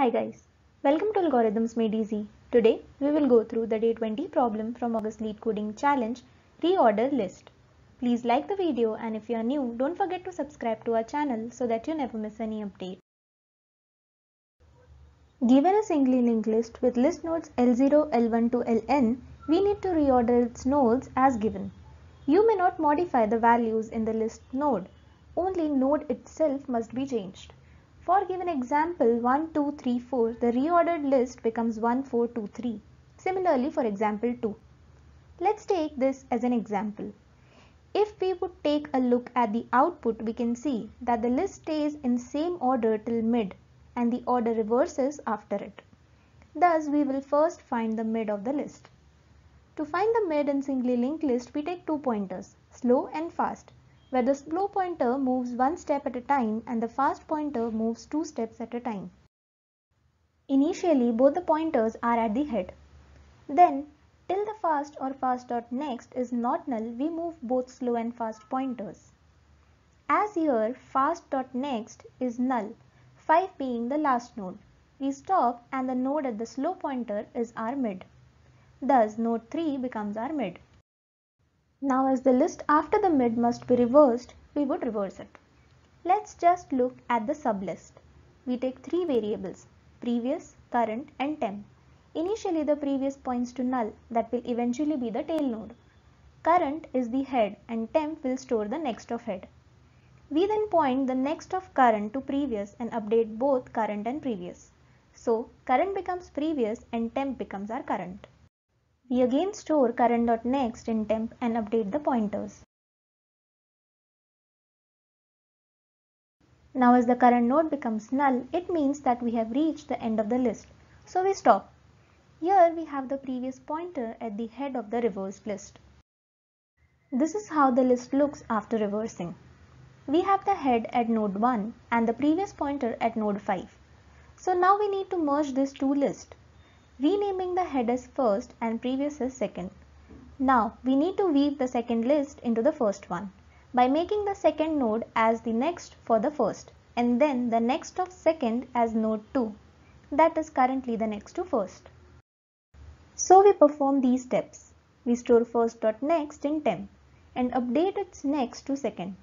Hi guys, welcome to Algorithms Made Easy. Today we will go through the day 20 problem from August LeetCoding Challenge, Reorder List. Please like the video, and if you are new, don't forget to subscribe to our channel so that you never miss any update. Given a singly linked list with list nodes L0, L1 to Ln, we need to reorder its nodes as given. You may not modify the values in the list node, only node itself must be changed. For given example 1, 2, 3, 4, the reordered list becomes 1, 4, 2, 3. Similarly for example 2. Let's take this as an example. If we would take a look at the output, we can see that the list stays in same order till mid and the order reverses after it. Thus, we will first find the mid of the list. To find the mid in singly linked list, we take two pointers, slow and fast, where the slow pointer moves one step at a time and the fast pointer moves two steps at a time. Initially, both the pointers are at the head. Then, till the fast or fast.next is not null, we move both slow and fast pointers. As here, fast.next is null, 5 being the last node. We stop and the node at the slow pointer is our mid. Thus, node 3 becomes our mid. Now as the list after the mid must be reversed, we would reverse it. Let's just look at the sublist. We take three variables, previous, current and temp. Initially the previous points to null, that will eventually be the tail node. Current is the head and temp will store the next of head. We then point the next of current to previous and update both current and previous. So current becomes previous and temp becomes our current. We again store current.next in temp and update the pointers. Now as the current node becomes null, it means that we have reached the end of the list. So we stop. Here we have the previous pointer at the head of the reversed list. This is how the list looks after reversing. We have the head at node 1 and the previous pointer at node 5. So now we need to merge these two lists, renaming the head as first and previous as second. Now we need to weave the second list into the first one by making the second node as the next for the first and then the next of second as node 2, that is currently the next to first. So we perform these steps. We store first.next in temp and update its next to second.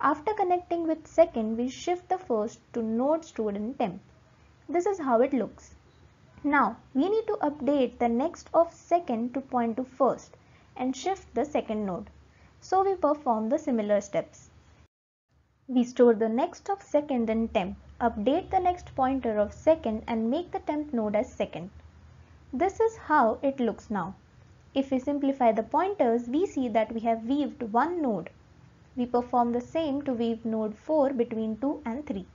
After connecting with second, we shift the first to node stored in temp. This is how it looks. Now we need to update the next of second to point to first and shift the second node. So we perform the similar steps. We store the next of second in temp, update the next pointer of second and make the temp node as second. This is how it looks now. If we simplify the pointers, we see that we have weaved one node. We perform the same to weave node 4 between 2 and 3.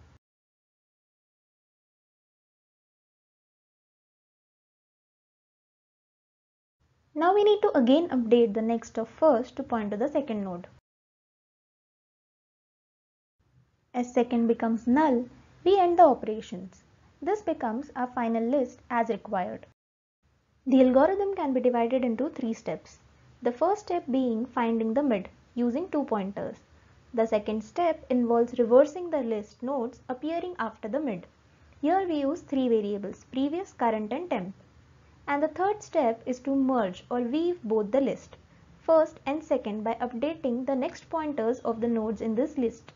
Now we need to again update the next of first to point to the second node. As second becomes null, we end the operations. This becomes our final list as required. The algorithm can be divided into three steps. The first step being finding the mid using two pointers. The second step involves reversing the list nodes appearing after the mid. Here we use three variables, previous, current and temp. And the third step is to merge or weave both the list, first and second, by updating the next pointers of the nodes in this list.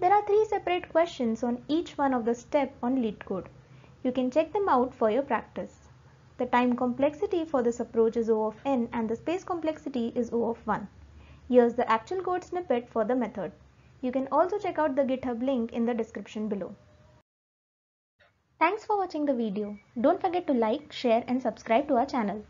There are three separate questions on each one of the steps on LeetCode. You can check them out for your practice. The time complexity for this approach is O of n and the space complexity is O of 1. Here's the actual code snippet for the method. You can also check out the GitHub link in the description below. Thanks for watching the video. Don't forget to like, share and subscribe to our channel.